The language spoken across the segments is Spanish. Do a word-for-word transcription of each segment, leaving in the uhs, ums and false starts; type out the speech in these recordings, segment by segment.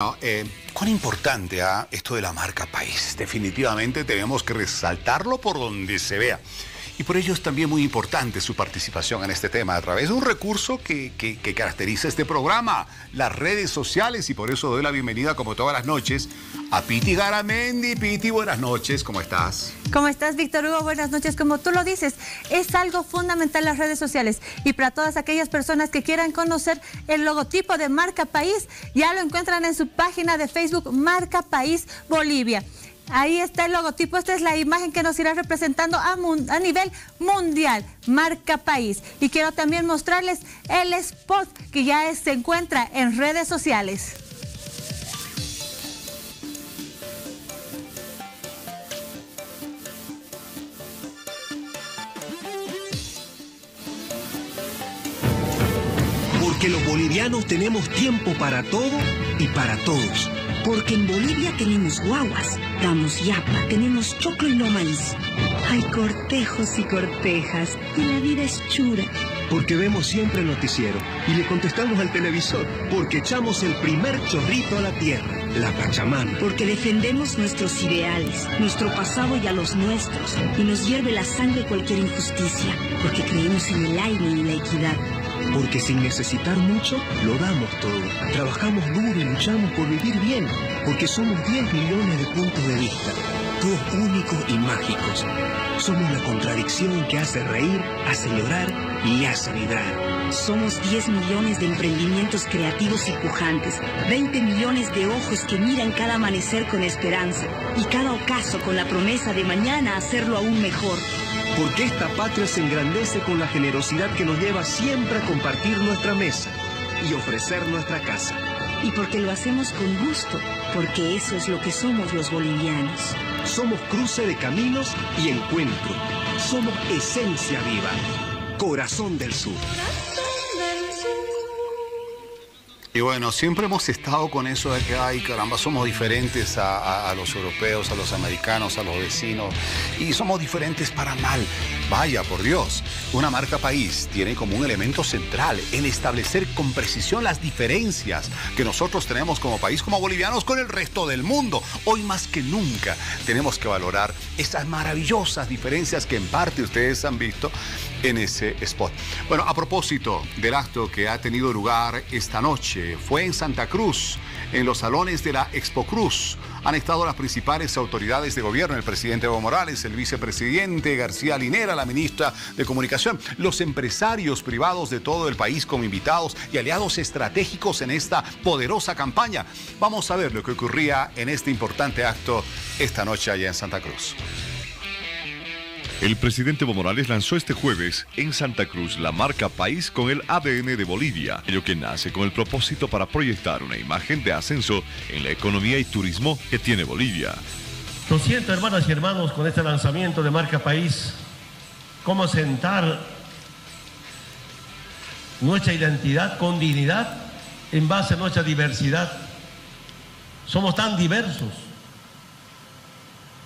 No, eh, ¿cuán importante ah, esto de la marca país? Definitivamente tenemos que resaltarlo por donde se vea. Y por ello es también muy importante su participación en este tema a través de un recurso que, que, que caracteriza este programa, las redes sociales. Y por eso doy la bienvenida, como todas las noches, a Piti Garamendi. Piti, buenas noches, ¿cómo estás? ¿Cómo estás, Víctor Hugo? Buenas noches. Como tú lo dices, es algo fundamental las redes sociales. Y para todas aquellas personas que quieran conocer el logotipo de Marca País, ya lo encuentran en su página de Facebook, Marca País Bolivia. Ahí está el logotipo, esta es la imagen que nos irá representando a, a nivel mundial, Marca País. Y quiero también mostrarles el spot que ya se encuentra en redes sociales. Porque los bolivianos tenemos tiempo para todo y para todos. Porque en Bolivia tenemos guaguas, damos yapa, tenemos choclo y no maíz. Hay cortejos y cortejas, y la vida es chura. Porque vemos siempre el noticiero y le contestamos al televisor. Porque echamos el primer chorrito a la tierra, la Pachamama. Porque defendemos nuestros ideales, nuestro pasado y a los nuestros. Y nos hierve la sangre cualquier injusticia. Porque creemos en el aire y la equidad. Porque sin necesitar mucho, lo damos todo. Trabajamos duro y luchamos por vivir bien. Porque somos diez millones de puntos de vista, todos únicos y mágicos. Somos la contradicción que hace reír, hace llorar y hace vibrar. Somos diez millones de emprendimientos creativos y pujantes. veinte millones de ojos que miran cada amanecer con esperanza. Y cada ocaso con la promesa de mañana hacerlo aún mejor. Porque esta patria se engrandece con la generosidad que nos lleva siempre a compartir nuestra mesa y ofrecer nuestra casa. Y porque lo hacemos con gusto, porque eso es lo que somos los bolivianos. Somos cruce de caminos y encuentro. Somos esencia viva. Corazón del Sur. Y bueno, siempre hemos estado con eso de que, ay, caramba, somos diferentes a, a, a los europeos, a los americanos, a los vecinos. Y somos diferentes para mal. Vaya, por Dios. Una marca país tiene como un elemento central el establecer con precisión las diferencias que nosotros tenemos como país, como bolivianos, con el resto del mundo. Hoy más que nunca tenemos que valorar esas maravillosas diferencias que en parte ustedes han visto en ese spot. Bueno, a propósito del acto que ha tenido lugar esta noche, fue en Santa Cruz, en los salones de la Expo Cruz. Han estado las principales autoridades de gobierno, el presidente Evo Morales, el vicepresidente García Linera, la ministra de Comunicación, los empresarios privados de todo el país como invitados y aliados estratégicos en esta poderosa campaña. Vamos a ver lo que ocurría en este importante acto esta noche allá en Santa Cruz. El presidente Evo Morales lanzó este jueves en Santa Cruz la marca País con el A D N de Bolivia, ello que nace con el propósito para proyectar una imagen de ascenso en la economía y turismo que tiene Bolivia. Lo siento, hermanas y hermanos, con este lanzamiento de marca País, cómo sentar nuestra identidad con dignidad en base a nuestra diversidad. Somos tan diversos.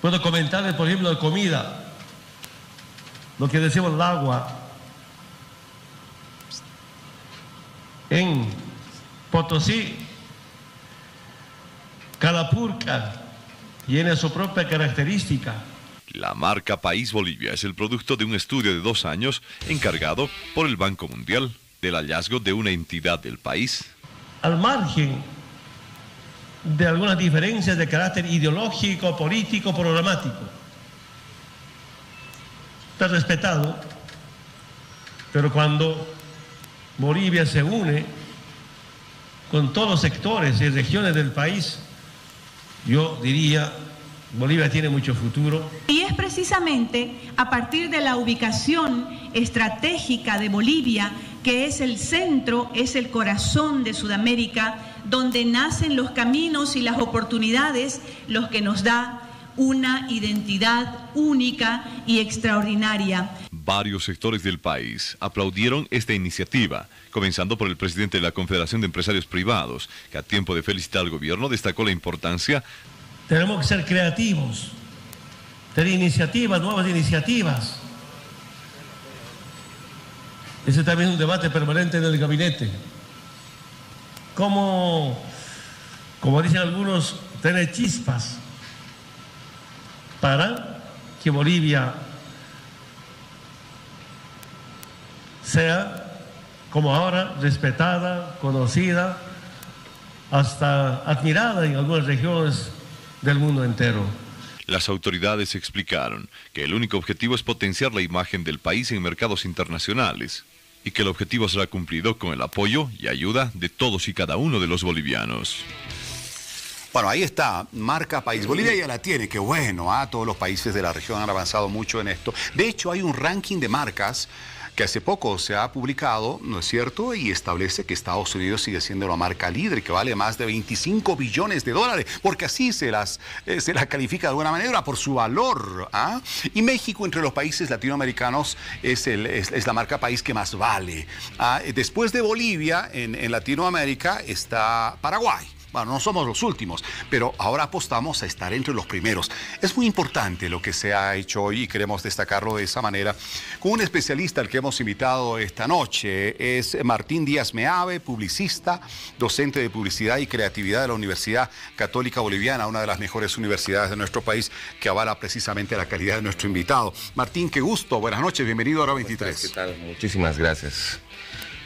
Puedo comentarles, por ejemplo, de comida. Lo que decimos el agua, en Potosí, cada purca tiene su propia característica. La marca País Bolivia es el producto de un estudio de dos años encargado por el Banco Mundial del hallazgo de una entidad del país. Al margen de algunas diferencias de carácter ideológico, político, programático. Respetado, pero cuando Bolivia se une con todos los sectores y regiones del país, yo diría, Bolivia tiene mucho futuro. Y es precisamente a partir de la ubicación estratégica de Bolivia, que es el centro, es el corazón de Sudamérica, donde nacen los caminos y las oportunidades, los que nos da una identidad única y extraordinaria. Varios sectores del país aplaudieron esta iniciativa, comenzando por el presidente de la Confederación de Empresarios Privados, que a tiempo de felicitar al gobierno destacó la importancia. Tenemos que ser creativos, tener iniciativas, nuevas iniciativas. Ese también es un debate permanente en el gabinete. ¿Cómo como dicen algunos, tener chispas para que Bolivia sea, como ahora, respetada, conocida, hasta admirada en algunas regiones del mundo entero. Las autoridades explicaron que el único objetivo es potenciar la imagen del país en mercados internacionales y que el objetivo será cumplido con el apoyo y ayuda de todos y cada uno de los bolivianos. Bueno, ahí está, Marca País Bolivia ya la tiene, qué bueno, ¿ah? Todos los países de la región han avanzado mucho en esto. De hecho, hay un ranking de marcas que hace poco se ha publicado, ¿no es cierto? Y establece que Estados Unidos sigue siendo la marca líder, que vale más de veinticinco billones de dólares, porque así se las eh, se las califica de alguna manera por su valor, ¿ah? Y México, entre los países latinoamericanos, es, el, es, es la marca país que más vale. ¿Ah? Después de Bolivia, en, en Latinoamérica, está Paraguay. Bueno, no somos los últimos, pero ahora apostamos a estar entre los primeros. Es muy importante lo que se ha hecho hoy y queremos destacarlo de esa manera. Con un especialista al que hemos invitado esta noche es Martín Díaz Meave, publicista, docente de publicidad y creatividad de la Universidad Católica Boliviana, una de las mejores universidades de nuestro país, que avala precisamente la calidad de nuestro invitado. Martín, qué gusto, buenas noches, bienvenido a Hora veintitrés. ¿Qué tal? Muchísimas gracias.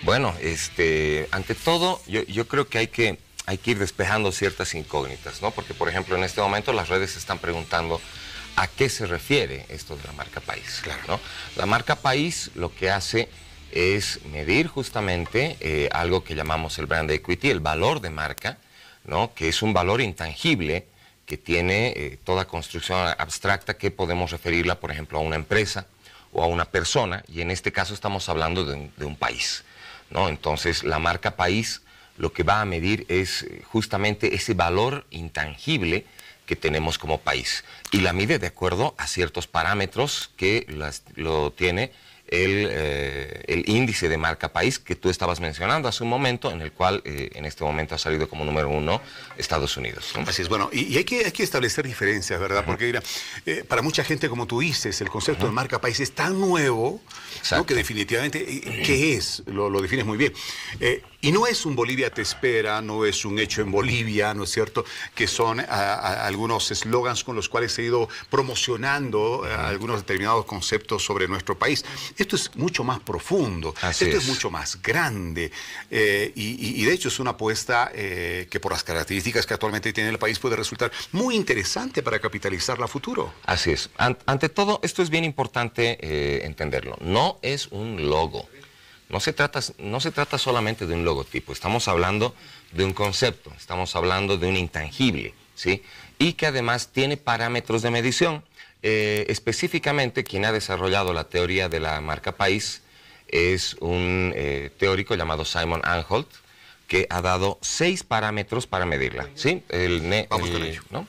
Bueno, este, ante todo, yo, yo creo que hay que... hay que ir despejando ciertas incógnitas, ¿no? Porque, por ejemplo, en este momento las redes se están preguntando a qué se refiere esto de la marca país, claro, ¿no? La marca país lo que hace es medir justamente eh, algo que llamamos el brand equity, el valor de marca, ¿no? Que es un valor intangible que tiene eh, toda construcción abstracta que podemos referirla, por ejemplo, a una empresa o a una persona, y en este caso estamos hablando de un, de un país, ¿no? Entonces, la marca país lo que va a medir es justamente ese valor intangible que tenemos como país. Y la mide de acuerdo a ciertos parámetros que las, lo tiene el, eh, el índice de marca país que tú estabas mencionando hace un momento, en el cual eh, en este momento ha salido como número uno Estados Unidos, ¿no? Así es, bueno, y, y hay, que, hay que establecer diferencias, ¿verdad? Uh-huh. Porque mira, eh, para mucha gente, como tú dices, el concepto uh-huh. de marca país es tan nuevo, ¿no? Que definitivamente, eh, ¿qué es? Lo, lo defines muy bien. Eh, Y no es un Bolivia te espera, no es un hecho en Bolivia, ¿no es cierto? Que son a, a, algunos eslogans con los cuales he ido promocionando a, algunos determinados conceptos sobre nuestro país. Esto es mucho más profundo, Así esto es. es mucho más grande. Eh, y, y de hecho es una apuesta eh, que por las características que actualmente tiene el país puede resultar muy interesante para capitalizarla a futuro. Así es. Ant, ante todo, esto es bien importante eh, entenderlo. No es un logo. No se trata, no se trata solamente de un logotipo, estamos hablando de un concepto, estamos hablando de un intangible, ¿sí? Y que además tiene parámetros de medición. Eh, específicamente, quien ha desarrollado la teoría de la marca país es un eh, teórico llamado Simon Anholt, que ha dado seis parámetros para medirla, ¿sí? El, ne, Vamos el, con ello. ¿no?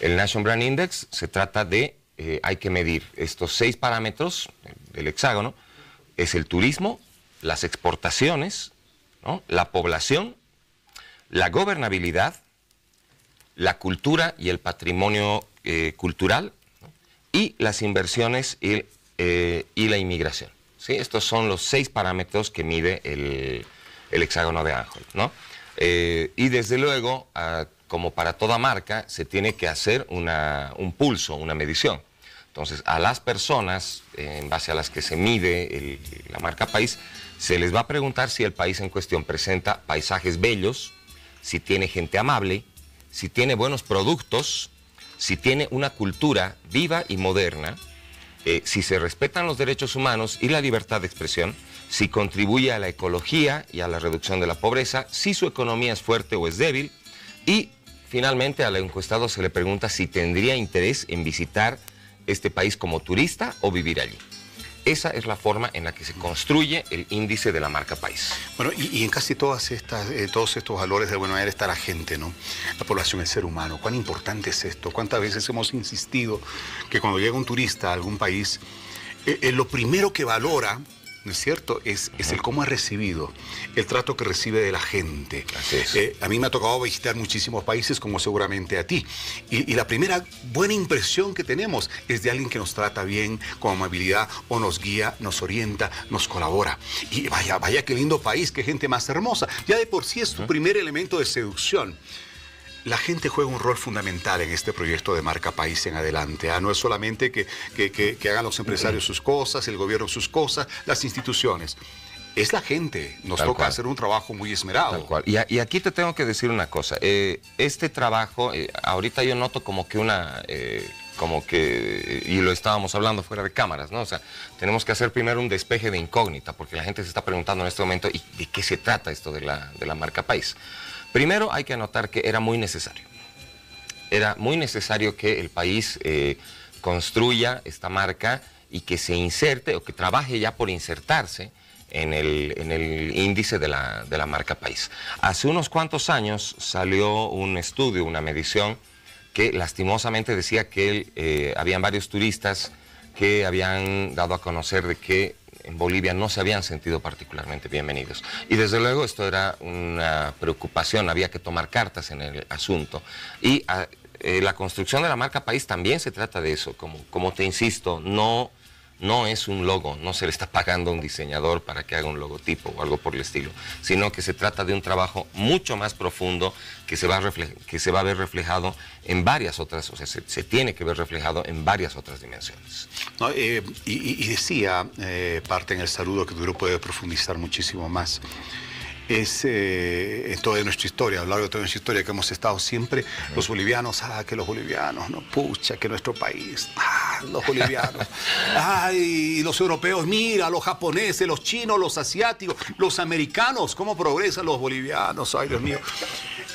el National Brand Index se trata de, eh, hay que medir estos seis parámetros, el, el hexágono, es el turismo, las exportaciones, ¿no? La población, la gobernabilidad, la cultura y el patrimonio eh, cultural, ¿no? Y las inversiones y, eh, y la inmigración, ¿sí? Estos son los seis parámetros que mide el, el hexágono de Anholt, ¿no? Eh, y desde luego, ah, como para toda marca, se tiene que hacer una, un pulso, una medición. Entonces, a las personas eh, en base a las que se mide el, la marca país, se les va a preguntar si el país en cuestión presenta paisajes bellos, si tiene gente amable, si tiene buenos productos, si tiene una cultura viva y moderna, eh, si se respetan los derechos humanos y la libertad de expresión, si contribuye a la ecología y a la reducción de la pobreza, si su economía es fuerte o es débil, y finalmente al encuestado se le pregunta si tendría interés en visitar este país como turista o vivir allí. Esa es la forma en la que se construye el índice de la marca país. Bueno, y, y en casi todas estas, eh, todos estos valores de alguna manera está la gente, ¿no? La población, el ser humano. ¿Cuán importante es esto? ¿Cuántas veces hemos insistido que cuando llega un turista a algún país, eh, eh, lo primero que valora, ¿no es cierto?, es, es el cómo ha recibido, el trato que recibe de la gente. Así es. Eh, a mí me ha tocado visitar muchísimos países, como seguramente a ti. Y, y la primera buena impresión que tenemos es de alguien que nos trata bien, con amabilidad, o nos guía, nos orienta, nos colabora. Y vaya, vaya qué lindo país, qué gente más hermosa. Ya de por sí es tu primer elemento de seducción. La gente juega un rol fundamental en este proyecto de Marca País en adelante. ¿Ah? No es solamente que, que, que, que hagan los empresarios sus cosas, el gobierno sus cosas, las instituciones. Es la gente. Nos Tal toca cual. hacer un trabajo muy esmerado. Tal cual. Y, a, y aquí te tengo que decir una cosa. Eh, este trabajo, eh, ahorita yo noto como que una... Eh, como que, y lo estábamos hablando fuera de cámaras, ¿no? O sea, tenemos que hacer primero un despeje de incógnita, porque la gente se está preguntando en este momento, ¿y de qué se trata esto de la, de la Marca País? Primero hay que anotar que era muy necesario. Era muy necesario que el país eh, construya esta marca y que se inserte, o que trabaje ya por insertarse en el, en el índice de la, de la Marca País. Hace unos cuantos años salió un estudio, una medición, que lastimosamente decía que eh, habían varios turistas que habían dado a conocer de que en Bolivia no se habían sentido particularmente bienvenidos. Y desde luego esto era una preocupación, había que tomar cartas en el asunto. Y a, eh, la construcción de la Marca País también se trata de eso, como, como te insisto, no... No es un logo, no se le está pagando a un diseñador para que haga un logotipo o algo por el estilo, sino que se trata de un trabajo mucho más profundo que se va a, que se va a ver reflejado en varias otras, o sea, se, se tiene que ver reflejado en varias otras dimensiones. No, eh, y, y decía, eh, parte en el saludo, que tú puedes profundizar muchísimo más. Es eh, en toda nuestra historia, a lo largo de toda nuestra historia, que hemos estado siempre, uh-huh. los bolivianos, ah, que los bolivianos, no, pucha, que nuestro país, ah, los bolivianos, ay, los europeos, mira, los japoneses, los chinos, los asiáticos, los americanos, cómo progresan los bolivianos, ay, Dios mío.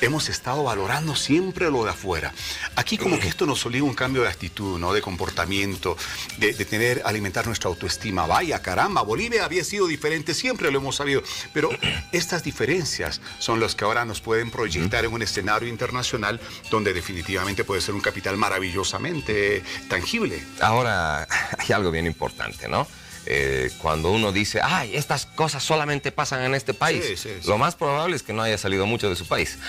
Hemos estado valorando siempre lo de afuera. Aquí como que esto nos obliga un cambio de actitud, ¿no? De comportamiento, de, de tener, alimentar nuestra autoestima. Vaya, caramba, Bolivia había sido diferente, siempre lo hemos sabido. Pero estas diferencias son las que ahora nos pueden proyectar en un escenario internacional donde definitivamente puede ser un capital maravillosamente tangible. Ahora, hay algo bien importante, ¿no? Eh, cuando uno dice, ay, estas cosas solamente pasan en este país, sí, sí, sí. lo más probable es que no haya salido mucho de su país.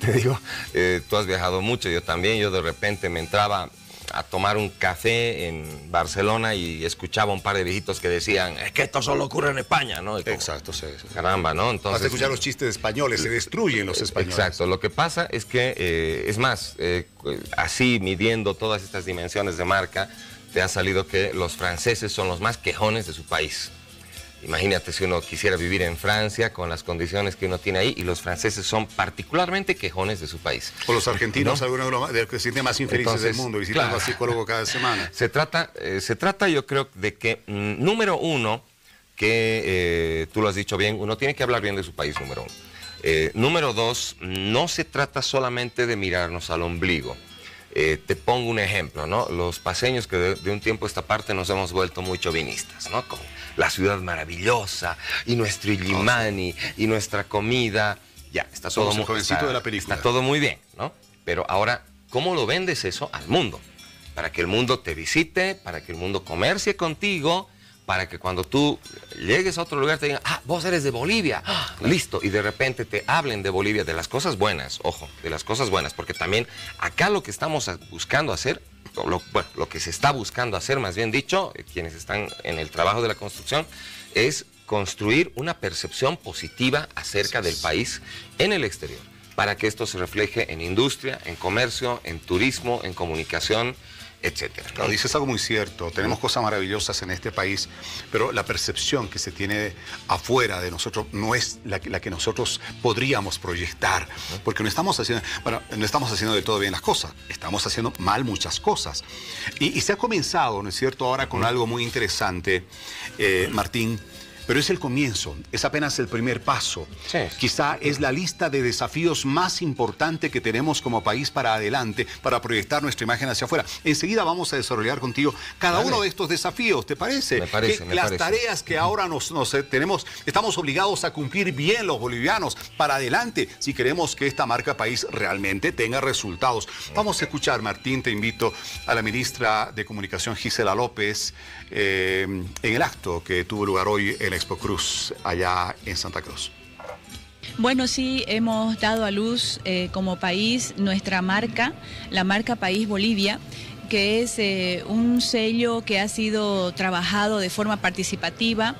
Te digo, eh, tú has viajado mucho, yo también, yo de repente me entraba a tomar un café en Barcelona y escuchaba un par de viejitos que decían, es que esto solo ocurre en España, ¿no? Como, exacto, sí, sí. Caramba, ¿no? Entonces, vas a escuchar los chistes españoles, se destruyen los españoles. Exacto, lo que pasa es que, eh, es más, eh, así midiendo todas estas dimensiones de marca, te ha salido que los franceses son los más quejones de su país. Imagínate si uno quisiera vivir en Francia con las condiciones que uno tiene ahí, y los franceses son particularmente quejones de su país. O los argentinos, ¿no? Algunos de los que se sienten más infelices Entonces, del mundo, visitan claro. al psicólogo cada semana. Se trata, eh, se trata yo creo, de que, mm, número uno, que eh, tú lo has dicho bien, uno tiene que hablar bien de su país, número uno. Eh, número dos, no se trata solamente de mirarnos al ombligo. Eh, te pongo un ejemplo, ¿no? Los paseños que de, de un tiempo a esta parte nos hemos vuelto muy chauvinistas, ¿no? Con la ciudad maravillosa y nuestro Illimani y nuestra comida. Ya, está todo, muy, jovencito está, de la película. Está todo muy bien, ¿no? Pero ahora, ¿cómo lo vendes eso al mundo? Para que el mundo te visite, para que el mundo comercie contigo, para que cuando tú llegues a otro lugar te digan, ah, vos eres de Bolivia, ah, listo, y de repente te hablen de Bolivia, de las cosas buenas, ojo, de las cosas buenas, porque también acá lo que estamos buscando hacer, lo, bueno, lo que se está buscando hacer, más bien dicho, quienes están en el trabajo de la construcción, es construir una percepción positiva acerca del país en el exterior, para que esto se refleje en industria, en comercio, en turismo, en comunicación, etcétera. Claro, dices algo muy cierto, tenemos cosas maravillosas en este país, pero la percepción que se tiene afuera de nosotros no es la que, la que nosotros podríamos proyectar, porque no estamos haciendo, bueno, no estamos haciendo del todo bien las cosas, estamos haciendo mal muchas cosas. Y, y se ha comenzado, ¿no es cierto?, ahora con algo muy interesante, eh, Martín, pero es el comienzo, es apenas el primer paso. Sí. Quizá es la lista de desafíos más importante que tenemos como país para adelante, para proyectar nuestra imagen hacia afuera. Enseguida vamos a desarrollar contigo cada vale. uno de estos desafíos, ¿te parece? Me parece, que me Las parece. tareas que ahora nos, nos tenemos, estamos obligados a cumplir bien los bolivianos para adelante, si queremos que esta Marca País realmente tenga resultados. Vamos a escuchar, Martín, te invito a la ministra de Comunicación, Gisela López, eh, en el acto que tuvo lugar hoy en Expo Cruz, allá en Santa Cruz. Bueno, sí, hemos dado a luz eh, como país nuestra marca, la Marca País Bolivia, que es eh, un sello que ha sido trabajado de forma participativa,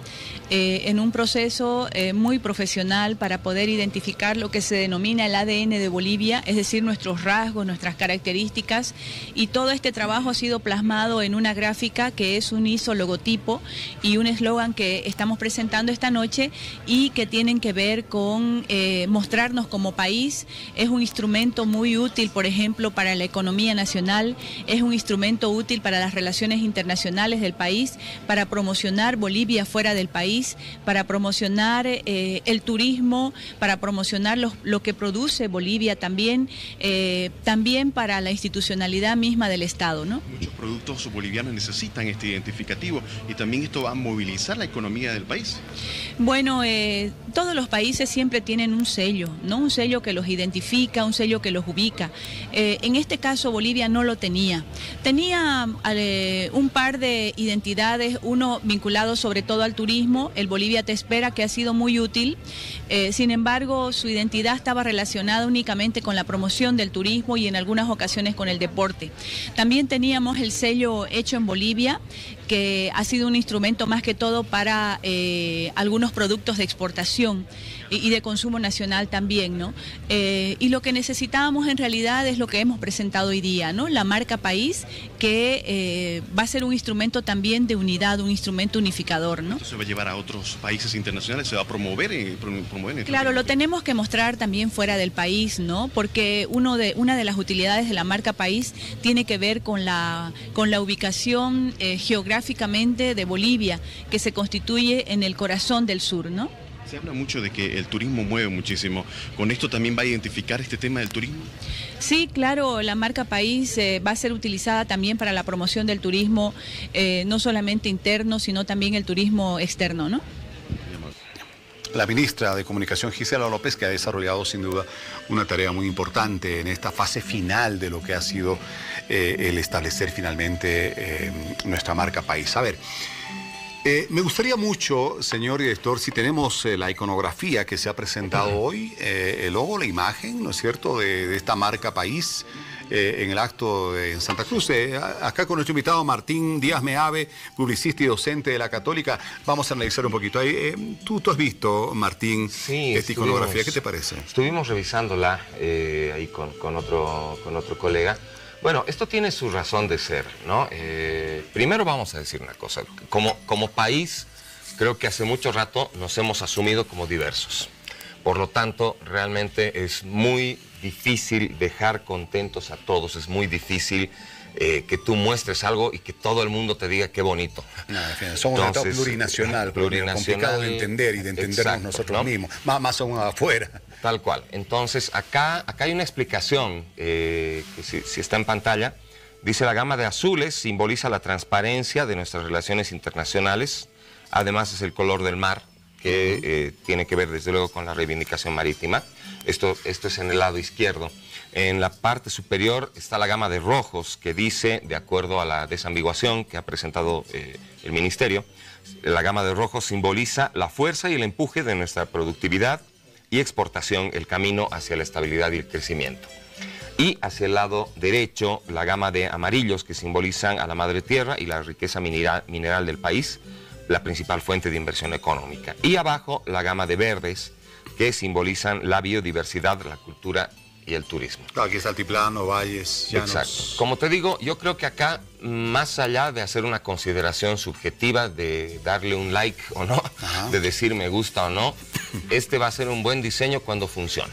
eh, en un proceso eh, muy profesional para poder identificar lo que se denomina el A D N de Bolivia, es decir, nuestros rasgos, nuestras características, y todo este trabajo ha sido plasmado en una gráfica que es un ISO logotipo y un eslogan que estamos presentando esta noche y que tienen que ver con eh, mostrarnos como país. Es un instrumento muy útil, por ejemplo, para la economía nacional, es un instrumento útil para las relaciones internacionales del país, para promocionar Bolivia fuera del país, para promocionar eh, el turismo, para promocionar los, lo que produce Bolivia también, eh, también para la institucionalidad misma del Estado, ¿no? Muchos productos bolivianos necesitan este identificativo y también esto va a movilizar la economía del país. Bueno, eh, todos los países siempre tienen un sello, ¿no? Un sello que los identifica, un sello que los ubica. Eh, en este caso Bolivia no lo tenía. Tenía eh, un par de identidades, uno vinculado sobre todo al turismo, el Bolivia Te Espera, que ha sido muy útil. Eh, sin embargo, su identidad estaba relacionada únicamente con la promoción del turismo y en algunas ocasiones con el deporte. También teníamos el sello Hecho en Bolivia, que ha sido un instrumento más que todo para eh, algunos productos de exportación y, y de consumo nacional también, ¿no? Eh, y lo que necesitábamos en realidad es lo que hemos presentado hoy día, ¿no? La marca país, que eh, va a ser un instrumento también de unidad, un instrumento unificador, ¿no? ¿Se va a llevar a otros países internacionales? ¿Se va a promover? Y prom promover claro, lo tenemos que mostrar también fuera del país, ¿no? Porque uno de, una de las utilidades de la marca país tiene que ver con la, con la ubicación eh, geográfica de Bolivia, que se constituye en el corazón del sur, ¿no? Se habla mucho de que el turismo mueve muchísimo. ¿Con esto también va a identificar este tema del turismo? Sí, claro, la marca país eh, va a ser utilizada también para la promoción del turismo, eh, no solamente interno, sino también el turismo externo, ¿no? La ministra de Comunicación, Gisela López, que ha desarrollado sin duda una tarea muy importante en esta fase final de lo que ha sido eh, el establecer finalmente eh, nuestra marca país. A ver, eh, me gustaría mucho, señor director, si tenemos eh, la iconografía que se ha presentado uh-huh. hoy, eh, el logo, la imagen, ¿no es cierto?, de, de esta marca país eh, en el acto de, en Santa Cruz. Eh, acá con nuestro invitado Martín Díaz Meave, publicista y docente de la Católica. Vamos a analizar un poquito. Ahí, eh, tú, tú has visto, Martín, sí, esta iconografía. ¿Qué te parece? Estuvimos revisándola eh, ahí con, con, otro, con otro colega. Bueno, esto tiene su razón de ser, ¿no? Eh, primero vamos a decir una cosa. Como, como país, creo que hace mucho rato nos hemos asumido como diversos. Por lo tanto, realmente es muy difícil dejar contentos a todos. Es muy difícil eh, que tú muestres algo y que todo el mundo te diga qué bonito. No, en fin, somos un Estado plurinacional, plurinacional, complicado de entender y de entendernos exacto, nosotros ¿no? mismos, más, más aún afuera. Tal cual. Entonces, acá, acá hay una explicación, eh, que si, si está en pantalla, dice: la gama de azules simboliza la transparencia de nuestras relaciones internacionales, además es el color del mar, que eh, tiene que ver desde luego con la reivindicación marítima. Esto, esto es en el lado izquierdo. En la parte superior está la gama de rojos, que dice, de acuerdo a la desambiguación que ha presentado eh, el Ministerio, la gama de rojos simboliza la fuerza y el empuje de nuestra productividad y exportación, el camino hacia la estabilidad y el crecimiento. Y hacia el lado derecho, la gama de amarillos, que simbolizan a la madre tierra y la riqueza mineral, mineral del país, la principal fuente de inversión económica. Y abajo, la gama de verdes, que simbolizan la biodiversidad, la cultura y el turismo. Claro, aquí es altiplano, valles, llanos. Exacto. Como te digo, yo creo que acá, más allá de hacer una consideración subjetiva, de darle un like o no, ajá, de decir me gusta o no, este va a ser un buen diseño cuando funcione.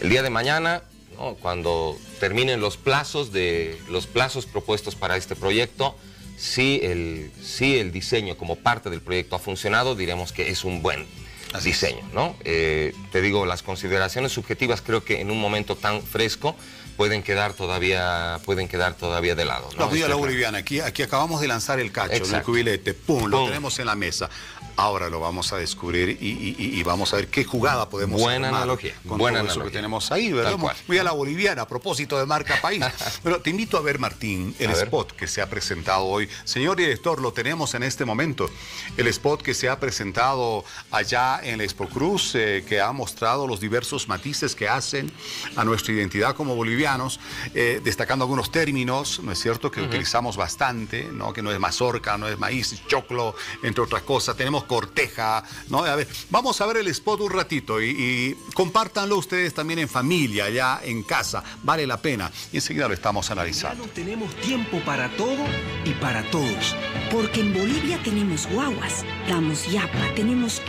El día de mañana, ¿no?, cuando terminen los plazos, de, los plazos propuestos para este proyecto, si el, si el diseño como parte del proyecto ha funcionado, diremos que es un buen así diseño, ¿no? Eh, te digo, las consideraciones subjetivas creo que en un momento tan fresco pueden quedar todavía, pueden quedar todavía de lado, ¿no? La vida boliviana, aquí, aquí acabamos de lanzar el cacho, ¿no?, el cubilete, pum, pum, lo tenemos en la mesa. Ahora lo vamos a descubrir y, y, y vamos a ver qué jugada podemos hacer. Buena analogía. Con buena analogía. Eso que tenemos ahí, ¿verdad? Voy a la boliviana, a propósito de marca país. Pero te invito a ver, Martín, el a spot ver. que se ha presentado hoy. Señor director, lo tenemos en este momento. El spot que se ha presentado allá en la Expo Cruz, eh, que ha mostrado los diversos matices que hacen a nuestra identidad como bolivianos, eh, destacando algunos términos, ¿no es cierto?, que uh-huh. utilizamos bastante, ¿no?, que no es mazorca, no es maíz, choclo, entre otras cosas. Tenemos corteja, ¿no? A ver, vamos a ver el spot un ratito y, y compártanlo ustedes también en familia, ya en casa. Vale la pena. Y enseguida lo estamos analizando. Ya no tenemos tiempo para todo y para todos. Porque en Bolivia tenemos guaguas, damos yapa, tenemos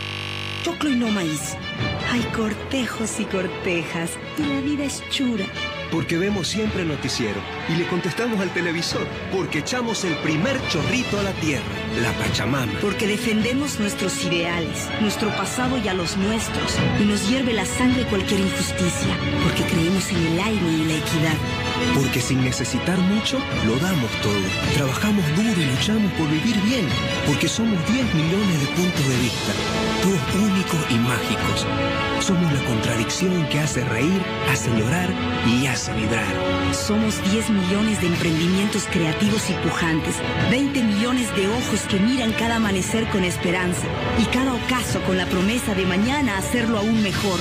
choclo y no maíz. Hay cortejos y cortejas, y la vida es chura. Porque vemos siempre el noticiero y le contestamos al televisor. Porque echamos el primer chorrito a la tierra, la Pachamama. Porque defendemos nuestros ideales, nuestro pasado y a los nuestros. Y nos hierve la sangre cualquier injusticia. Porque creemos en el aire y la equidad. Porque sin necesitar mucho, lo damos todo. Trabajamos duro y luchamos por vivir bien. Porque somos diez millones de puntos de vista, todos únicos y mágicos. Somos la contradicción que hace reír, hace llorar y hace vibrar. Somos diez millones de emprendimientos creativos y pujantes. veinte millones de ojos que miran cada amanecer con esperanza. Y cada ocaso con la promesa de mañana hacerlo aún mejor.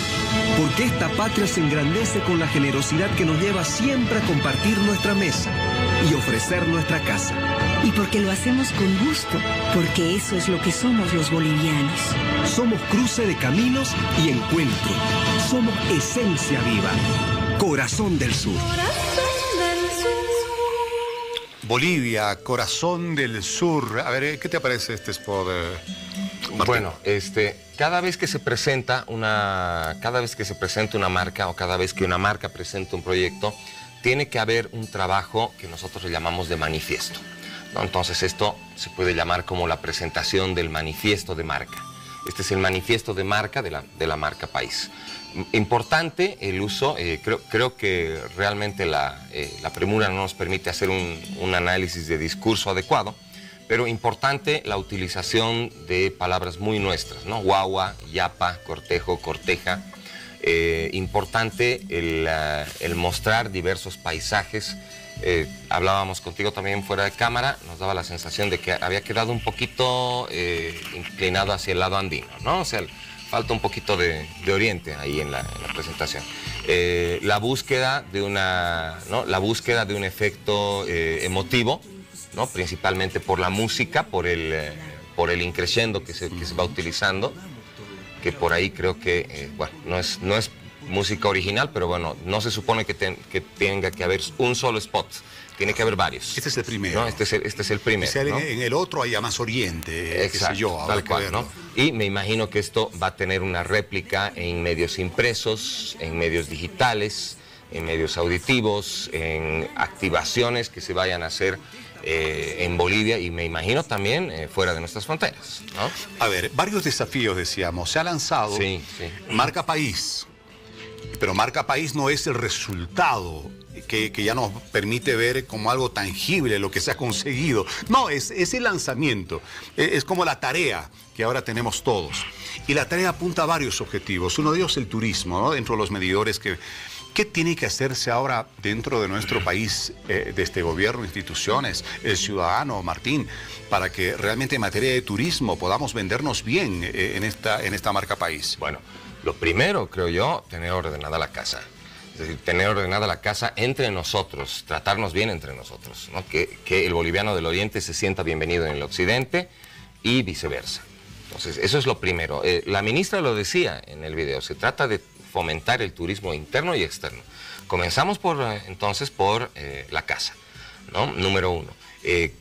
Porque esta patria se engrandece con la generosidad que nos lleva siempre a compartir nuestra mesa y ofrecer nuestra casa. Y porque lo hacemos con gusto, porque eso es lo que somos los bolivianos. Somos cruce de caminos y encuentro. Somos esencia viva. Corazón del Sur. Bolivia, Corazón del Sur. A ver, ¿qué te parece este spot, Martín? Bueno, este... Cada vez que se presenta una, cada vez que se presenta una marca o cada vez que una marca presenta un proyecto, tiene que haber un trabajo que nosotros le llamamos de manifiesto, ¿no? Entonces esto se puede llamar como la presentación del manifiesto de marca. Este es el manifiesto de marca de la, de la marca país. Importante el uso, eh, creo, creo que realmente la, eh, la premura no nos permite hacer un, un análisis de discurso adecuado. Pero importante la utilización de palabras muy nuestras, ¿no? Guagua, yapa, cortejo, corteja. Eh, importante el, uh, el mostrar diversos paisajes. Eh, hablábamos contigo también fuera de cámara, nos daba la sensación de que había quedado un poquito eh, inclinado hacia el lado andino, ¿no? O sea, falta un poquito de, de oriente ahí en la, en la presentación. Eh, la búsqueda de una, ¿no? La búsqueda de un efecto eh, emotivo, ¿no? Principalmente por la música, por el, eh, por el increscendo que se, que se va utilizando, que por ahí creo que, eh, bueno, no es, no es música original, pero bueno, no se supone que, te, que tenga que haber un solo spot, tiene que haber varios. Este es el primero. ¿No? Este, es el, este es el primero. O sea, ¿no? En el otro hay más oriente, exacto, qué sé yo, tal cual, ¿no? Y me imagino que esto va a tener una réplica en medios impresos, en medios digitales, en medios auditivos, en activaciones que se vayan a hacer Eh, en Bolivia y me imagino también eh, fuera de nuestras fronteras, ¿no? A ver, varios desafíos decíamos, se ha lanzado, sí, sí. Marca País, pero Marca País no es el resultado que, que ya nos permite ver como algo tangible lo que se ha conseguido, no, es, es el lanzamiento, es, es como la tarea que ahora tenemos todos y la tarea apunta a varios objetivos, uno de ellos el turismo, ¿no? Dentro de los medidores que... ¿Qué tiene que hacerse ahora dentro de nuestro país, eh, de este gobierno, instituciones, el ciudadano, Martín, para que realmente en materia de turismo podamos vendernos bien eh, en, esta, en esta marca país? Bueno, lo primero, creo yo, tener ordenada la casa. Es decir, tener ordenada la casa entre nosotros, tratarnos bien entre nosotros, ¿no? Que, que el boliviano del oriente se sienta bienvenido en el occidente y viceversa. Entonces, eso es lo primero. Eh, la ministra lo decía en el video, se trata de fomentar el turismo interno y externo. Comenzamos por entonces por eh, la casa, ¿no? Número uno. Eh,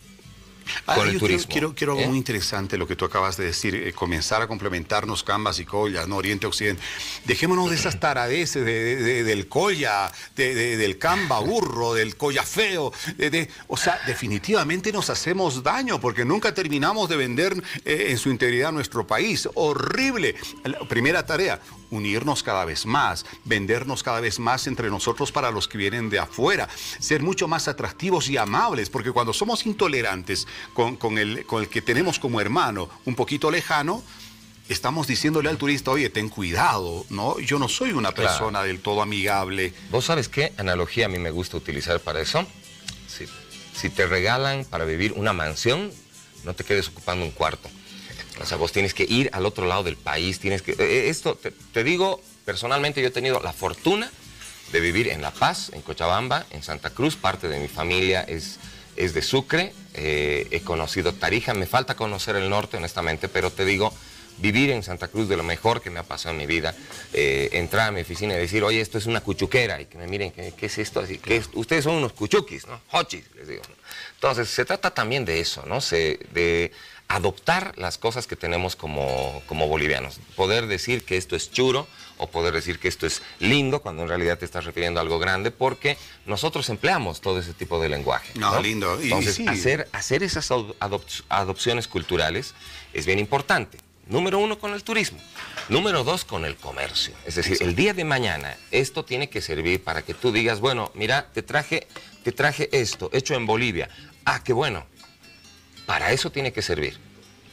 ah, con el turismo. Quiero, quiero, quiero ¿Eh? muy interesante lo que tú acabas de decir, eh, comenzar a complementarnos gambas y collas, ¿no? Oriente, occidente. Dejémonos de esas taradeces de, de, de, del colla, de, de, del camba burro, del colla feo. De, de, o sea, definitivamente nos hacemos daño porque nunca terminamos de vender eh, en su integridad nuestro país. Horrible. La primera tarea, unirnos cada vez más, vendernos cada vez más entre nosotros para los que vienen de afuera, ser mucho más atractivos y amables, porque cuando somos intolerantes con, con, el, con el que tenemos como hermano un poquito lejano, estamos diciéndole al turista, oye, ten cuidado, ¿no? Yo no soy una persona, claro, del todo amigable. ¿Vos sabes qué analogía a mí me gusta utilizar para eso? Si, si te regalan para vivir una mansión, no te quedes ocupando un cuarto. O sea, vos tienes que ir al otro lado del país, tienes que... Esto, te, te digo, personalmente yo he tenido la fortuna de vivir en La Paz, en Cochabamba, en Santa Cruz, parte de mi familia es, es de Sucre, eh, he conocido Tarija, me falta conocer el norte, honestamente, pero te digo, vivir en Santa Cruz de lo mejor que me ha pasado en mi vida, eh, entrar a mi oficina y decir, oye, esto es una cuchuquera, y que me miren, ¿qué, qué es esto? Así que es, ustedes son unos cuchuquis, ¿no? Hochis, les digo. Entonces, se trata también de eso, ¿no? Se, de adoptar las cosas que tenemos como, como bolivianos. Poder decir que esto es churo, o poder decir que esto es lindo, cuando en realidad te estás refiriendo a algo grande, porque nosotros empleamos todo ese tipo de lenguaje. No, ¿no? Lindo. Y, Entonces, sí. hacer, hacer esas adop adopciones culturales es bien importante. Número uno, con el turismo. Número dos, con el comercio. Es decir, exacto, el día de mañana esto tiene que servir para que tú digas, bueno, mira, te traje, te traje esto, hecho en Bolivia. Ah, qué bueno. Para eso tiene que servir,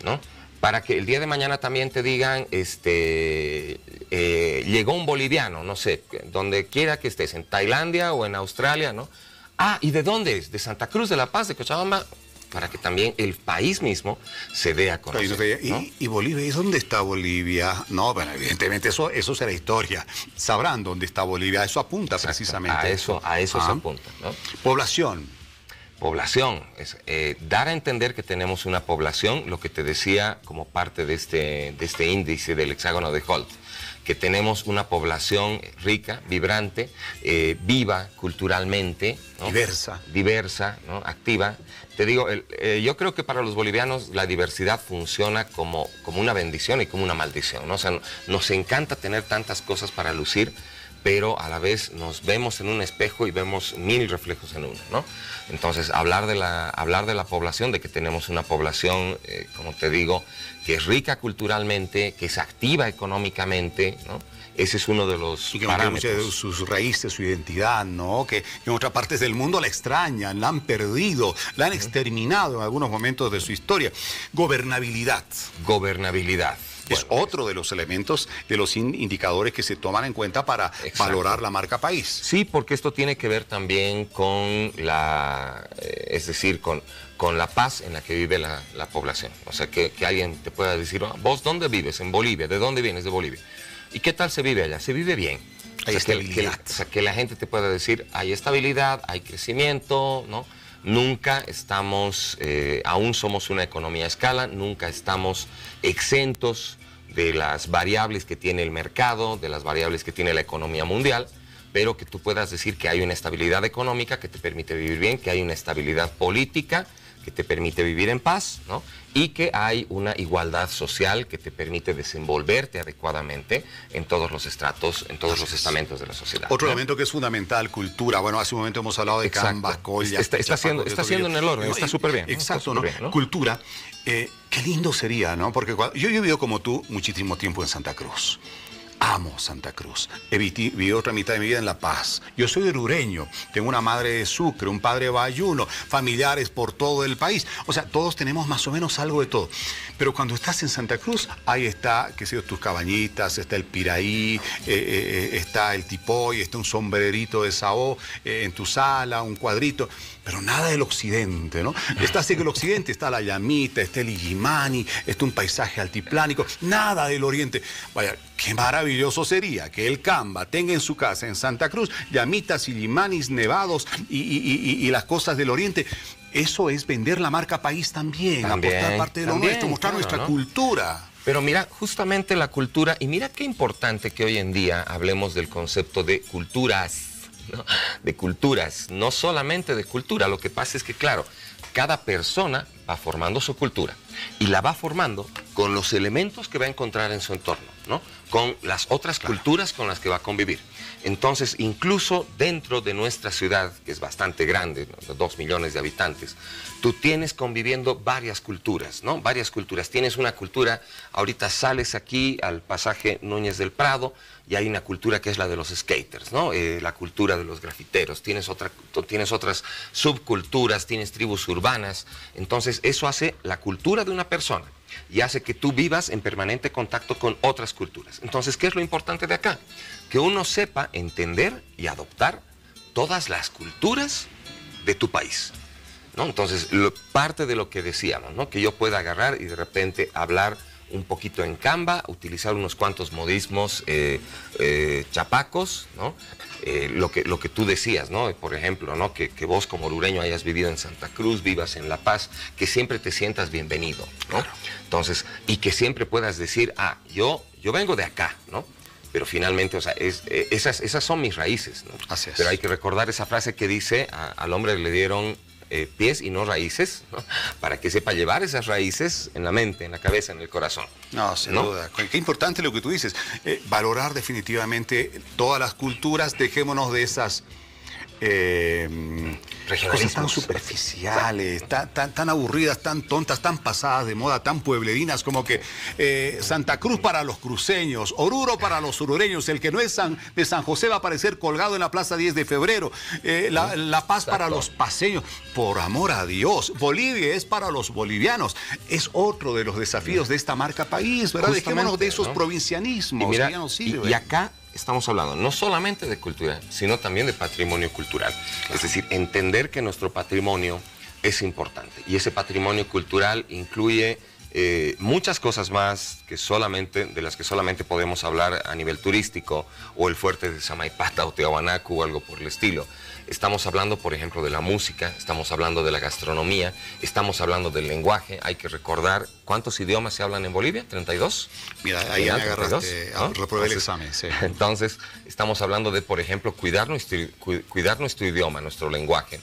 ¿no? Para que el día de mañana también te digan, este, eh, llegó un boliviano, no sé, donde quiera que estés, en Tailandia o en Australia, ¿no? Ah, ¿y de dónde es? De Santa Cruz, de La Paz, de Cochabamba, para que también el país mismo se dé a conocer. ¿Y, ¿no? y Bolivia? ¿Y dónde está Bolivia? No, bueno, evidentemente eso, eso será historia. Sabrán dónde está Bolivia, eso apunta. Exacto, precisamente. A eso, a eso ah. se apunta, ¿no? Población. Población, es, eh, dar a entender que tenemos una población, lo que te decía como parte de este, de este índice del hexágono de Holt, que tenemos una población rica, vibrante, eh, viva culturalmente, ¿no? Diversa. Diversa, ¿no? Activa. Te digo, el, eh, yo creo que para los bolivianos la diversidad funciona como, como una bendición y como una maldición, ¿no? O sea, nos encanta tener tantas cosas para lucir, pero a la vez nos vemos en un espejo y vemos mil reflejos en uno, ¿no? Entonces, hablar de la, hablar de la población, de que tenemos una población, eh, como te digo, que es rica culturalmente, que es activa económicamente, ¿no? Ese es uno de los y que parámetros. Sus raíces, su identidad, ¿no? Que en otras partes del mundo la extrañan, la han perdido, la han exterminado en algunos momentos de su historia. Gobernabilidad. Gobernabilidad. Es bueno, otro de los elementos, de los indicadores que se toman en cuenta para exacto. valorar la marca país. Sí, porque esto tiene que ver también con la, es decir, con, con la paz en la que vive la, la población. O sea, que, que alguien te pueda decir, oh, ¿vos dónde vives? En Bolivia. ¿De dónde vienes? De Bolivia. ¿Y qué tal se vive allá? Se vive bien. Hay o sea, estabilidad. Que, que la, o sea, que la gente te pueda decir, hay estabilidad, hay crecimiento, ¿no? Nunca estamos, eh, aún somos una economía a escala, nunca estamos exentos de las variables que tiene el mercado, de las variables que tiene la economía mundial, pero que tú puedas decir que hay una estabilidad económica que te permite vivir bien, que hay una estabilidad política que te permite vivir en paz, ¿no? Y que hay una igualdad social que te permite desenvolverte adecuadamente en todos los estratos, en todos los estamentos de la sociedad. Otro ¿no? elemento que es fundamental, cultura. Bueno, hace un momento hemos hablado de Canvas, Colla... Está, está haciendo en el orden, no, está súper bien. Exacto, ¿no? Bien, ¿no? Cultura. Eh, qué lindo sería, ¿no? Porque cuando, yo he vivido como tú muchísimo tiempo en Santa Cruz. Amo Santa Cruz. He vivido otra mitad de mi vida en La Paz. Yo soy orureño. Tengo una madre de Sucre, un padre bayuno, familiares por todo el país. O sea, todos tenemos más o menos algo de todo. Pero cuando estás en Santa Cruz, ahí está, qué sé yo, tus cabañitas, está el Piraí, eh, eh, está el Tipoy, está un sombrerito de saó eh, en tu sala, un cuadrito. Pero nada del occidente, ¿no? Está así que el occidente, está la llamita, está el Illimani, está un paisaje altiplánico, nada del oriente. Vaya, qué maravilloso sería que el Camba tenga en su casa, en Santa Cruz, llamitas, Illimanis, nevados y, y, y, y las cosas del oriente. Eso es vender la marca país también, también aportar parte de lo también, nuestro, mostrar claro, nuestra ¿no? cultura. Pero mira, justamente la cultura, y mira qué importante que hoy en día hablemos del concepto de culturas, ¿no? De culturas, no solamente de cultura. Lo que pasa es que, claro, cada persona va formando su cultura y la va formando con los elementos que va a encontrar en su entorno, ¿no? Con las otras claro. culturas con las que va a convivir. Entonces, incluso dentro de nuestra ciudad, que es bastante grande, ¿no? Dos millones de habitantes, tú tienes conviviendo varias culturas, ¿no? Varias culturas. Tienes una cultura, ahorita sales aquí al pasaje Núñez del Prado, y hay una cultura que es la de los skaters, ¿no? Eh, la cultura de los grafiteros, tienes, otra, tienes otras subculturas, tienes tribus urbanas. Entonces, eso hace la cultura de una persona y hace que tú vivas en permanente contacto con otras culturas. Entonces, ¿qué es lo importante de acá? Que uno sepa entender y adoptar todas las culturas de tu país, ¿no? Entonces, lo, parte de lo que decíamos, ¿no? Que yo pueda agarrar y de repente hablar un poquito en Canva, utilizar unos cuantos modismos eh, eh, chapacos, ¿no? Eh, lo, que, lo que tú decías, ¿no? Por ejemplo, ¿no? Que, que vos como lureño hayas vivido en Santa Cruz, vivas en La Paz, que siempre te sientas bienvenido, ¿no? Claro. Entonces, y que siempre puedas decir, ah, yo, yo vengo de acá, ¿no? Pero finalmente, o sea, es, eh, esas, esas son mis raíces, ¿no? Así es. Pero hay que recordar esa frase que dice, a, al hombre le dieron... Eh, pies y no raíces, ¿no? Para que sepa llevar esas raíces en la mente, en la cabeza, en el corazón. No, sin ¿no? duda. Qué importante lo que tú dices. Eh, valorar definitivamente todas las culturas, dejémonos de esas eh, cosas tan superficiales, tan, tan, tan aburridas, tan tontas, tan pasadas de moda, tan pueblerinas, como que eh, Santa Cruz para los cruceños, Oruro para los orureños, el que no es San, de San José va a aparecer colgado en la Plaza diez de febrero, eh, la, la Paz para los paseños, por amor a Dios, Bolivia es para los bolivianos, es otro de los desafíos de esta marca país, ¿verdad? Justamente, dejémonos de esos, ¿no?, provincianismos, y mira, que ya nos sirven. Y, y acá... estamos hablando no solamente de cultura, sino también de patrimonio cultural. Claro. Es decir, entender que nuestro patrimonio es importante. Y ese patrimonio cultural incluye eh, muchas cosas más que solamente, de las que solamente podemos hablar a nivel turístico, o el fuerte de Samaipata o Tiwanaku o algo por el estilo. Estamos hablando, por ejemplo, de la música, estamos hablando de la gastronomía, estamos hablando del lenguaje. Hay que recordar, ¿cuántos idiomas se hablan en Bolivia? ¿treinta y dos? Mira, ahí agarraste, ¿no? Reprobé el examen, sí. Entonces, estamos hablando de, por ejemplo, cuidar nuestro, cuidar nuestro idioma, nuestro lenguaje,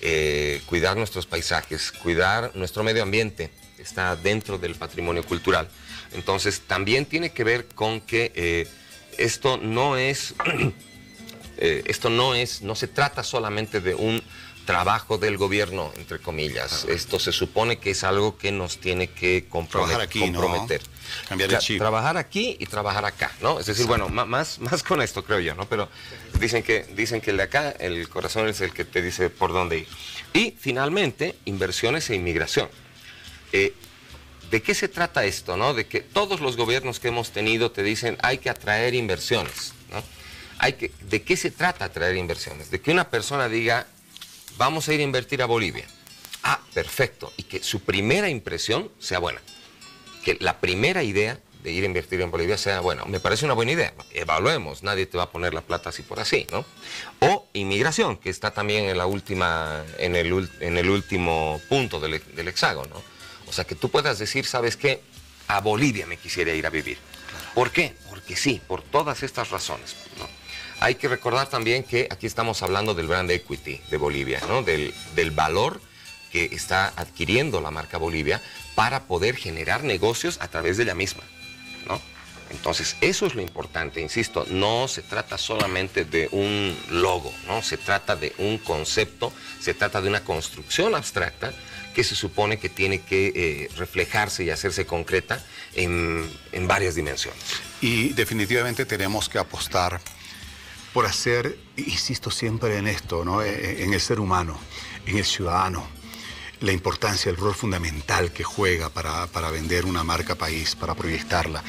eh, cuidar nuestros paisajes, cuidar nuestro medio ambiente, está dentro del patrimonio cultural. Entonces, también tiene que ver con que eh, esto no es... Eh, esto no es, no se trata solamente de un trabajo del gobierno, entre comillas. Claro. Esto se supone que es algo que nos tiene que compromet trabajar aquí, comprometer. ¿No? Cambiar el chip. Tra trabajar aquí y trabajar acá, ¿no? Es decir, bueno, más, más con esto, creo yo, ¿no? Pero dicen que, dicen que el de acá, el corazón es el que te dice por dónde ir. Y, finalmente, inversiones e inmigración. Eh, ¿De qué se trata esto, no? De que todos los gobiernos que hemos tenido te dicen, hay que atraer inversiones, ¿no? Hay que, ¿de qué se trata atraer inversiones? De que una persona diga, vamos a ir a invertir a Bolivia. Ah, perfecto. Y que su primera impresión sea buena. Que la primera idea de ir a invertir en Bolivia sea buena. Me parece una buena idea. Evaluemos. Nadie te va a poner la plata así por así, ¿no? O inmigración, que está también en la última, en el, en el último punto del, del hexágono. O sea, que tú puedas decir, ¿sabes qué? A Bolivia me quisiera ir a vivir. Claro. ¿Por qué? Porque sí, por todas estas razones, ¿no? Hay que recordar también que aquí estamos hablando del brand equity de Bolivia, ¿no? Del, del valor que está adquiriendo la marca Bolivia para poder generar negocios a través de ella misma, ¿no? Entonces, eso es lo importante, insisto, no se trata solamente de un logo, ¿no? Se trata de un concepto, se trata de una construcción abstracta que se supone que tiene que eh, reflejarse y hacerse concreta en, en varias dimensiones. Y definitivamente tenemos que apostar por hacer, insisto siempre en esto, ¿no?, en el ser humano, en el ciudadano, la importancia, el rol fundamental que juega para, para vender una marca país, para proyectarla.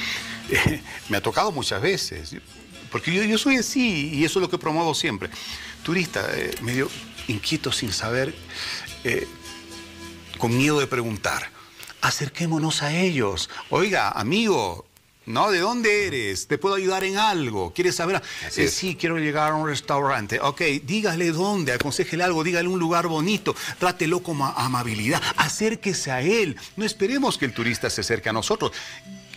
Eh, me ha tocado muchas veces, porque yo, yo soy así y eso es lo que promuevo siempre. Turista, eh, medio inquieto, sin saber, eh, con miedo de preguntar. Acerquémonos a ellos. Oiga, amigo... ¿no? ¿De dónde eres? ¿Te puedo ayudar en algo? ¿Quieres saber? Eh, sí, quiero llegar a un restaurante. Ok, dígale dónde, aconsejele algo, dígale un lugar bonito, trátelo con amabilidad, acérquese a él. No esperemos que el turista se acerque a nosotros.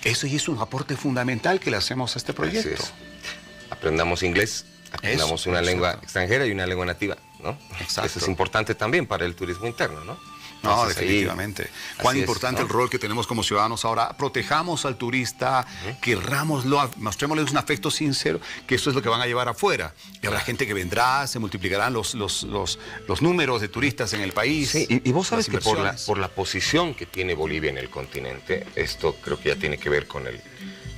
Eso ya es un aporte fundamental que le hacemos a este proyecto. Así es. Aprendamos inglés, aprendamos Eso, una lengua extranjera y una lengua nativa, ¿no? Exacto. Eso es importante también para el turismo interno, ¿no? No, Entonces, definitivamente. Ahí, Cuán importante es, ¿no?, el rol que tenemos como ciudadanos ahora. Protejamos al turista, uh-huh, querrámoslo, mostrémosles un afecto sincero, que eso es lo que van a llevar afuera. Y habrá gente que vendrá, se multiplicarán los, los, los, los números de turistas en el país. Sí, y, y vos sabes que por la, por la posición que tiene Bolivia en el continente, esto creo que ya tiene que ver con el...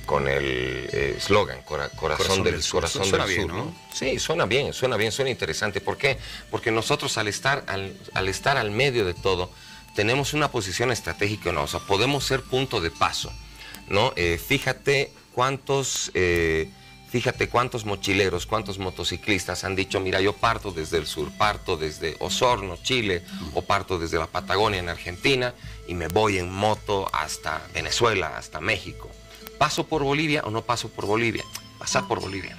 con el eslogan, eh, cora, corazón, corazón del, del sur, corazón suena del bien, sur, ¿no? ¿no? Sí, suena bien, suena bien, suena interesante. ¿Por qué? Porque nosotros al estar al, al estar al medio de todo, tenemos una posición estratégica, ¿no? O sea, podemos ser punto de paso, ¿no? Eh, fíjate cuántos eh, Fíjate cuántos mochileros, cuántos motociclistas han dicho, mira, yo parto desde el sur, parto desde Osorno, Chile, o parto desde la Patagonia en Argentina y me voy en moto hasta Venezuela, hasta México. ¿Paso por Bolivia o no paso por Bolivia? Pasa por Bolivia,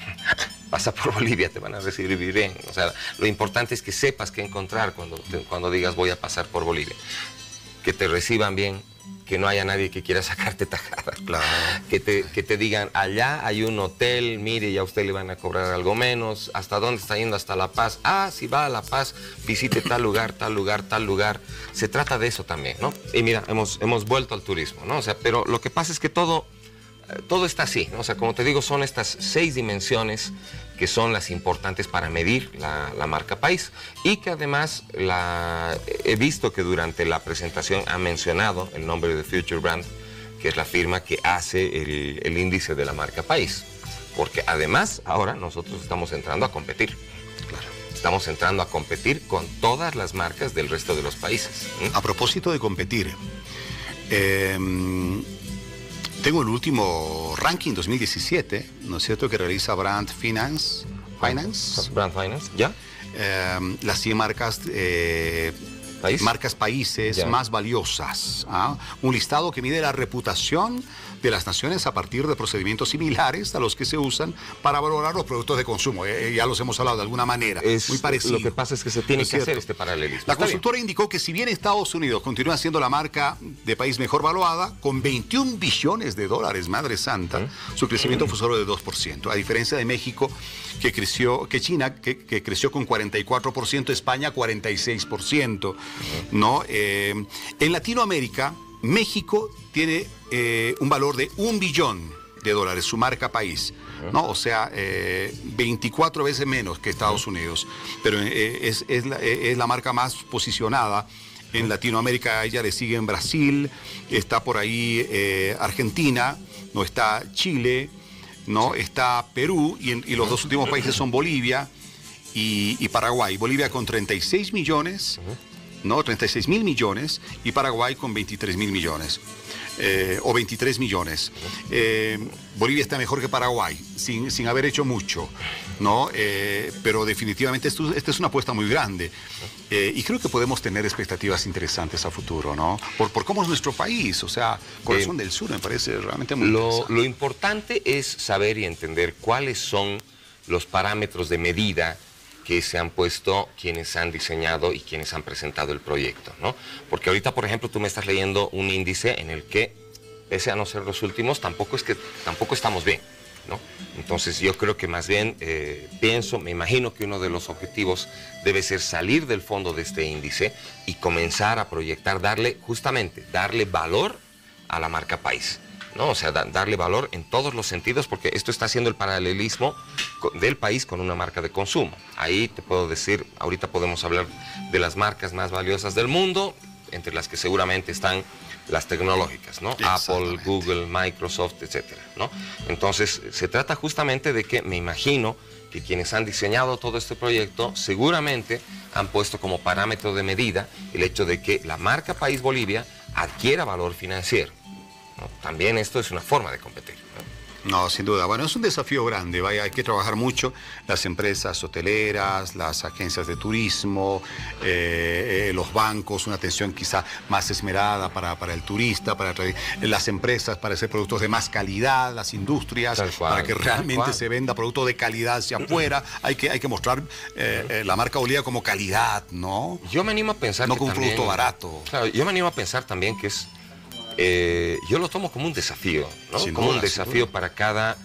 pasa por Bolivia, te van a recibir bien. O sea, lo importante es que sepas qué encontrar cuando, te, cuando digas voy a pasar por Bolivia. Que te reciban bien, que no haya nadie que quiera sacarte tajada. Claro. Que te, que te digan, allá hay un hotel, mire, ya a usted le van a cobrar algo menos. ¿Hasta dónde está yendo? Hasta La Paz. Ah, si va a La Paz, visite tal lugar, tal lugar, tal lugar. Se trata de eso también, ¿no? Y mira, hemos, hemos vuelto al turismo, ¿no? O sea, pero lo que pasa es que todo, todo está así, ¿no? O sea, como te digo, son estas seis dimensiones que son las importantes para medir la, la marca país, y que además la, he visto que durante la presentación ha mencionado el nombre de Future Brand, que es la firma que hace el, el índice de la marca país, porque además ahora nosotros estamos entrando a competir. Claro. Estamos entrando a competir con todas las marcas del resto de los países. ¿Mm? A propósito de competir, eh, tengo el último ranking dos mil diecisiete, ¿no es cierto?, que realiza Brand Finance. Finance. Brand Finance, ¿ya? Eh, las cien marcas, eh, ¿País? marcas países ¿Ya? más valiosas. ¿Ah? Un listado que mide la reputación de las naciones a partir de procedimientos similares a los que se usan para valorar los productos de consumo. Eh, ya los hemos hablado de alguna manera, es muy parecido. Lo que pasa es que se tiene que hacer este paralelismo. La consultora indicó que si bien Estados Unidos continúa siendo la marca de país mejor valuada, con veintiún billones de dólares, madre santa, ¿Eh? su crecimiento fue solo de dos por ciento, a diferencia de México, que creció, que China, que, que creció con cuarenta y cuatro por ciento, España cuarenta y seis por ciento. ¿Eh? ¿No? Eh, en Latinoamérica, México tiene eh, un valor de un billón de dólares, su marca país, ¿no? O sea, eh, veinticuatro veces menos que Estados Unidos, pero eh, es, es, la, es la marca más posicionada. En Latinoamérica a ella le sigue en Brasil, está por ahí eh, Argentina, no está Chile, no está Perú, y, en, y los dos últimos países son Bolivia y, y Paraguay. Bolivia con treinta y seis millones... ¿no? treinta y seis mil millones, y Paraguay con veintitrés mil millones, eh, o veintitrés millones. Eh, Bolivia está mejor que Paraguay, sin, sin haber hecho mucho, ¿no? Eh, pero definitivamente esto, esta es una apuesta muy grande, eh, y creo que podemos tener expectativas interesantes a futuro, ¿no? Por, por cómo es nuestro país, o sea, corazón eh, del sur, me parece realmente muy lo, lo importante es saber y entender cuáles son los parámetros de medida que se han puesto quienes han diseñado y quienes han presentado el proyecto, ¿no? Porque ahorita, por ejemplo, tú me estás leyendo un índice en el que, pese a no ser los últimos, tampoco es que tampoco estamos bien, ¿no? Entonces yo creo que más bien eh, pienso, me imagino que uno de los objetivos debe ser salir del fondo de este índice y comenzar a proyectar, darle justamente, darle valor a la marca país, ¿no? O sea, da, darle valor en todos los sentidos, porque esto está haciendo el paralelismo del país con una marca de consumo. Ahí te puedo decir, ahorita podemos hablar de las marcas más valiosas del mundo, entre las que seguramente están las tecnológicas, ¿no? Apple, Google, Microsoft, etcétera, ¿no? Entonces, se trata justamente de que, me imagino, que quienes han diseñado todo este proyecto seguramente han puesto como parámetro de medida el hecho de que la marca País Bolivia adquiera valor financiero. También esto es una forma de competir, ¿no? No, sin duda. Bueno, es un desafío grande, vaya, hay que trabajar mucho. Las empresas hoteleras, las agencias de turismo, eh, eh, los bancos, una atención quizá más esmerada para, para el turista, para las empresas, para hacer productos de más calidad, las industrias, cual, para que realmente se venda producto de calidad hacia afuera. Hay que, hay que mostrar eh, eh, la marca Bolivia como calidad, ¿no? Yo me animo a pensar no que No como también, un producto barato. Claro, yo me animo a pensar también que es... Eh, yo lo tomo como un desafío, ¿no? Sin como duda, un desafío para cada,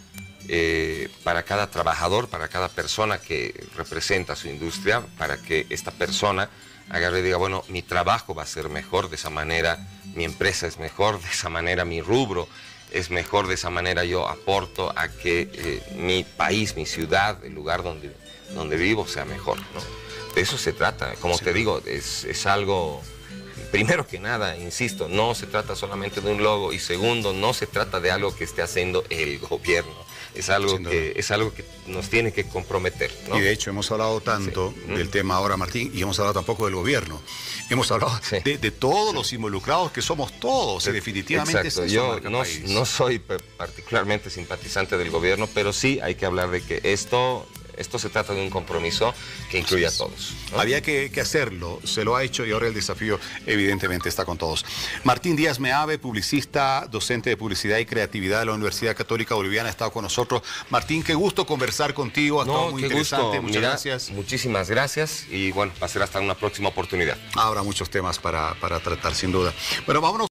eh, para cada trabajador, para cada persona que representa su industria, para que esta persona agarre y diga, bueno, mi trabajo va a ser mejor, de esa manera mi empresa es mejor, de esa manera mi rubro es mejor, de esa manera yo aporto a que eh, mi país, mi ciudad, el lugar donde, donde vivo sea mejor, ¿no? De eso se trata, como sí, te digo, es, es algo... Primero que nada, insisto, no se trata solamente de un logo, y segundo, no se trata de algo que esté haciendo el gobierno. es algo que es algo que nos tiene que comprometer, ¿no? Y de hecho hemos hablado tanto sí. del mm. tema ahora, Martín, y hemos hablado tampoco del gobierno. Hemos hablado sí. de, de todos sí. los involucrados, que somos todos, sí. y definitivamente... Exacto. Yo no, no soy particularmente simpatizante del gobierno, pero sí hay que hablar de que esto... Esto se trata de un compromiso que incluye a todos, ¿no? Había que, que hacerlo, se lo ha hecho y ahora el desafío evidentemente está con todos. Martín Díaz Meave, publicista, docente de publicidad y creatividad de la Universidad Católica Boliviana, ha estado con nosotros. Martín, qué gusto conversar contigo, ha no, estado muy interesante, gusto. muchas Mira, gracias. Muchísimas gracias y bueno, va a ser hasta una próxima oportunidad. Habrá muchos temas para, para tratar sin duda. Bueno, vámonos.